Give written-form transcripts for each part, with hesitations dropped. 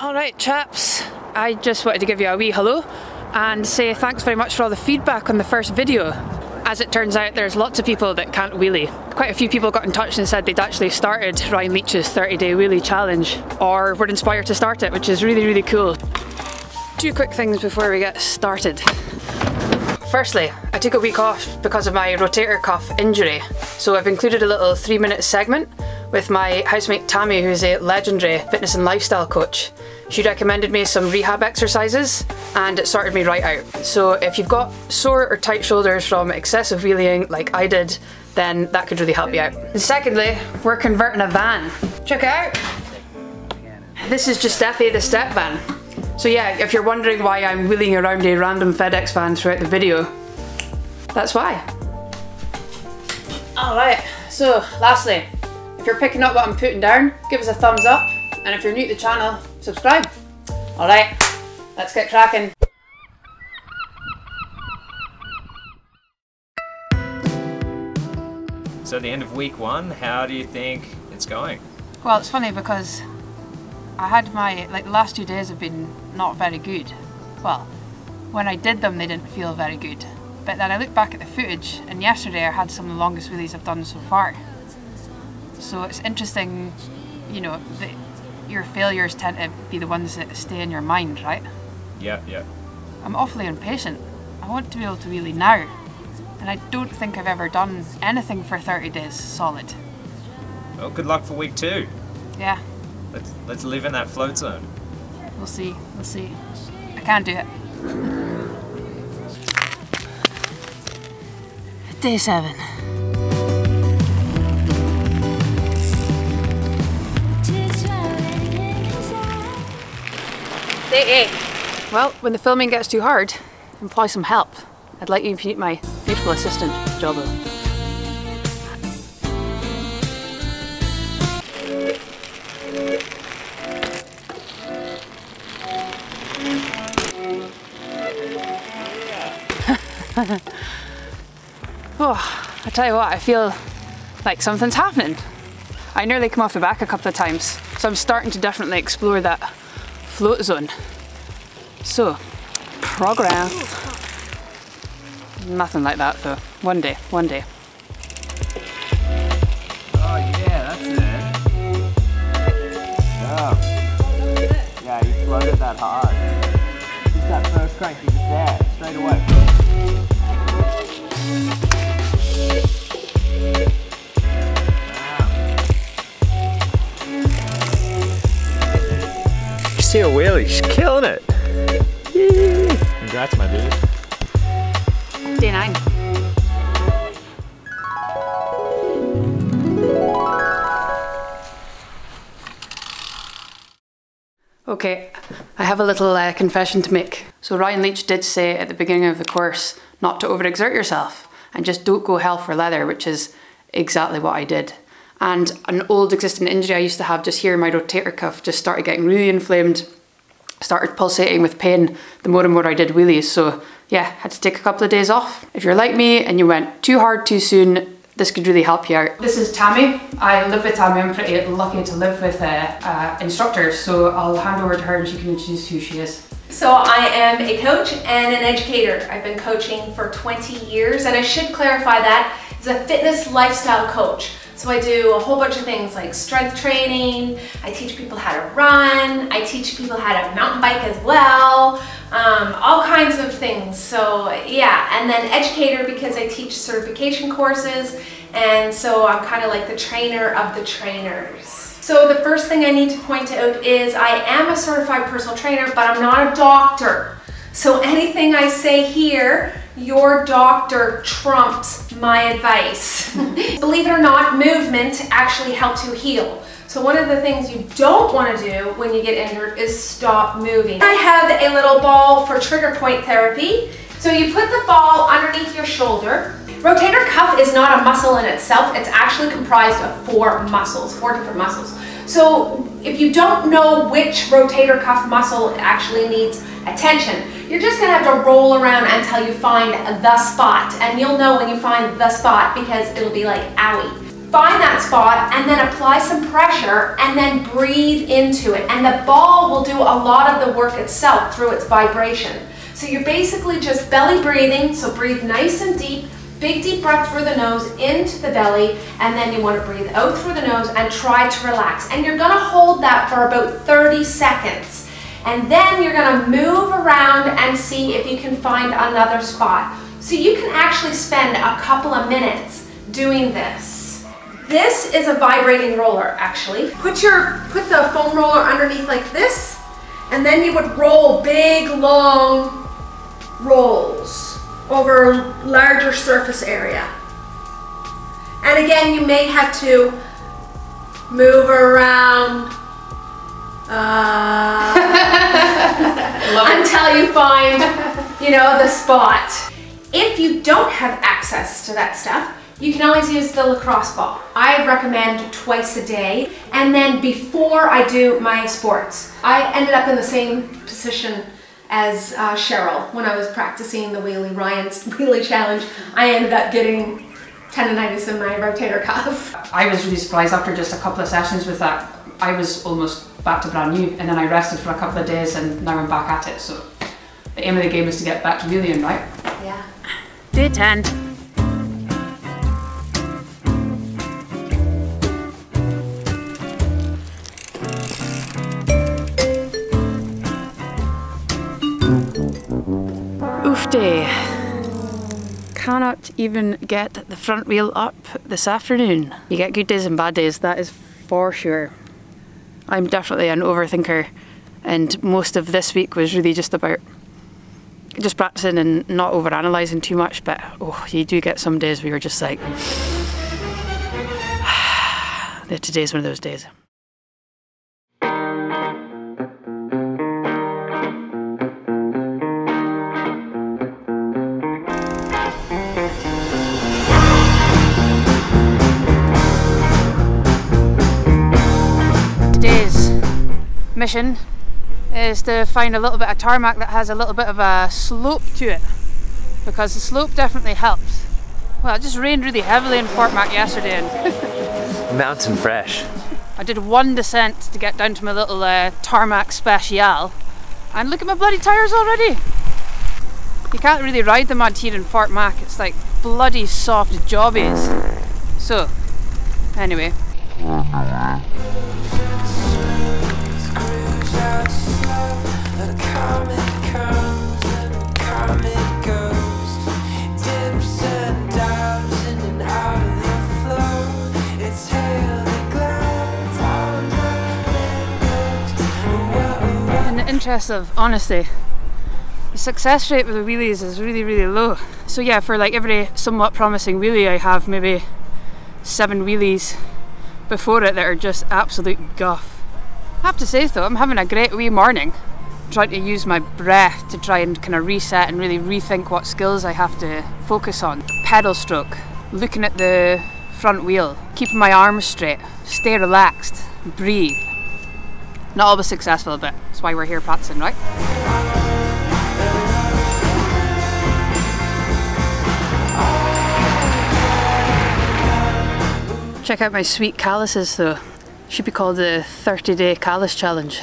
Alright chaps, I just wanted to give you a wee hello and say thanks very much for all the feedback on the first video. As it turns out, there's lots of people that can't wheelie. Quite a few people got in touch and said they'd actually started Ryan Leech's 30-day wheelie challenge, or were inspired to start it, which is really, really cool. Two quick things before we get started. Firstly, I took a week off because of my rotator cuff injury, so I've included a little 3-minute segment with my housemate Tammy, who's a legendary fitness and lifestyle coach. She recommended me some rehab exercises and it sorted me right out. So if you've got sore or tight shoulders from excessive wheeling like I did, then that could really help you out. And secondly, we're converting a van. Check it out. This is Justeffi the step van. So yeah, if you're wondering why I'm wheeling around a random FedEx van throughout the video, that's why. Alright, so lastly, if you're picking up what I'm putting down, give us a thumbs up, and if you're new to the channel, subscribe. Alright, let's get cracking. So at the end of week one, how do you think it's going? Well, it's funny because I had my, the last 2 days have been not very good. Well, when I did them, they didn't feel very good. But then I look back at the footage, and yesterday I had some of the longest wheelies I've done so far. So it's interesting, you know, that your failures tend to be the ones that stay in your mind, right? Yeah, yeah. I'm awfully impatient. I want to be able to wheelie now. And I don't think I've ever done anything for 30 days solid. Well, good luck for week two. Yeah. Let's live in that float zone. We'll see, we'll see. I can do it. Day 7. Hey. Well, when the filming gets too hard, employ some help. I'd like you to meet my beautiful assistant, Jobbo. Oh, I tell you what, I feel like something's happening. I nearly come off the back a couple of times, so I'm starting to definitely explore that float zone. So, progress. Nothing like that though. One day. Oh yeah, that's it. Yeah. Yeah, you floated that hard. Just that first crank, you just there, straight away. See a wheelie, she's killing it! Yee. Congrats, my dude. Day 9. Okay, I have a little confession to make. So Ryan Leech did say at the beginning of the course not to overexert yourself and just don't go hell for leather, which is exactly what I did. And an old existing injury I used to have just here, my rotator cuff just started getting really inflamed, started pulsating with pain the more and more I did wheelies. So yeah, had to take a couple of days off. If you're like me and you went too hard too soon, this could really help you out. This is Tammy. I live with Tammy. I'm pretty lucky to live with instructors, so I'll hand over to her and she can introduce who she is. So I am a coach and an educator. I've been coaching for 20 years, and I should clarify that as a fitness lifestyle coach. So I do a whole bunch of things like strength training, I teach people how to run, I teach people how to mountain bike as well, all kinds of things. So yeah, and then educator because I teach certification courses, and so I'm kind of like the trainer of the trainers. So the first thing I need to point out is I am a certified personal trainer, but I'm not a doctor. So anything I say here, your doctor trumps my advice. Believe it or not, movement actually helps you heal. So one of the things you don't want to do when you get injured is stop moving. I have a little ball for trigger point therapy. So you put the ball underneath your shoulder. Rotator cuff is not a muscle in itself. It's actually comprised of 4 muscles, 4 different muscles. So if you don't know which rotator cuff muscle actually needs attention, you're just gonna have to roll around until you find the spot, and you'll know when you find the spot because it'll be like, owie. Find that spot and then apply some pressure and then breathe into it. And the ball will do a lot of the work itself through its vibration. So you're basically just belly breathing. So breathe nice and deep, big deep breath through the nose into the belly, and then you want to breathe out through the nose and try to relax. And you're going to hold that for about 30 seconds. And then you're going to move around and see if you can find another spot. So you can actually spend a couple of minutes doing this. This is a vibrating roller, actually. Put the foam roller underneath like this, and then you would roll big, long rolls over larger surface area. And again, you may have to move around until you find, you know, the spot. If you don't have access to that stuff, you can always use the lacrosse ball. I recommend twice a day. And then before I do my sports, I ended up in the same position as Cheryl when I was practicing the wheelie, Ryan's wheelie challenge. I ended up getting tendonitis in my rotator cuff. I was really surprised after just a couple of sessions with that. I was almost back to brand new, and then I rested for a couple of days and now I'm back at it. So the aim of the game is to get back to wheeling, right? Yeah. Day 10. Oof day. Cannot even get the front wheel up this afternoon. You get good days and bad days, that is for sure. I'm definitely an overthinker, and most of this week was really just about just practicing and not overanalyzing too much, but oh, you do get some days where you're just like today's one of those days. Mission is to find a little bit of tarmac that has a little bit of a slope to it, because the slope definitely helps. Well, it just rained really heavily in Fort Mac yesterday and mountain fresh. I did one descent to get down to my little tarmac special, and look at my bloody tyres already. You can't really ride the mud here in Fort Mac, it's like bloody soft jobbies. So anyway, interest of honesty, the success rate with the wheelies is really, really low. So yeah, for like every somewhat promising wheelie, I have maybe 7 wheelies before it that are just absolute guff. I have to say though, I'm having a great wee morning, trying to use my breath to try and kind of reset and really rethink what skills I have to focus on. Pedal stroke, looking at the front wheel, keeping my arms straight, stay relaxed, breathe. Not always successful, but that's why we're here practicing, right? Check out my sweet calluses though. Should be called the 30-day callus challenge.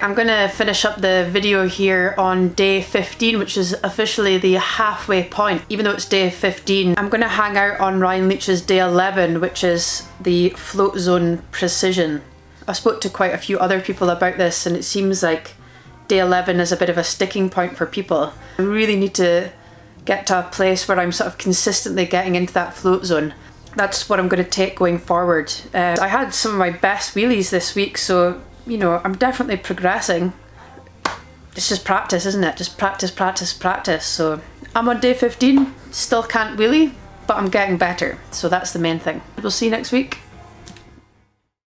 I'm gonna finish up the video here on day 15, which is officially the halfway point. Even though it's day 15, I'm gonna hang out on Ryan Leech's day 11, which is the float zone precision. I spoke to quite a few other people about this, and it seems like day 11 is a bit of a sticking point for people. I really need to get to a place where I'm sort of consistently getting into that float zone. That's what I'm going to take going forward. I had some of my best wheelies this week, so you know, I'm definitely progressing. It's just practice, isn't it? Just practice, practice, practice. So I'm on day 15, still can't wheelie, but I'm getting better. So that's the main thing. We'll see you next week.